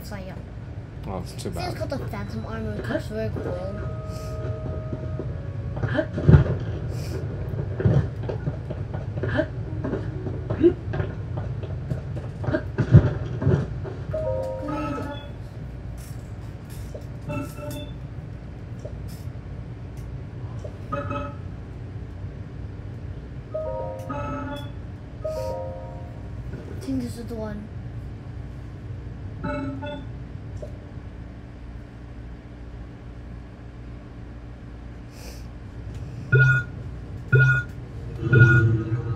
can't sign up. Oh, it's too bad. Seems cut off phantom armor, it looks very cool.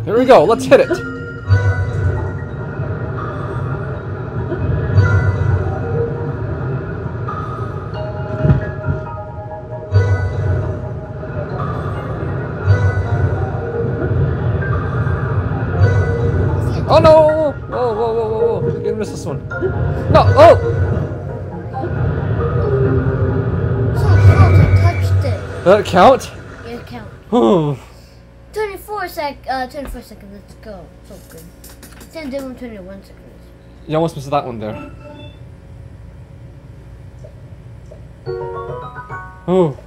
Here we go, let's hit it. Oh no! Whoa, whoa, whoa, whoa, whoa. You're gonna miss this one. No, oh! I touched it. Does it count? Yeah, it counts. 24 seconds, let's go. So good. Same day with 21 seconds. You almost missed that one there. Oh.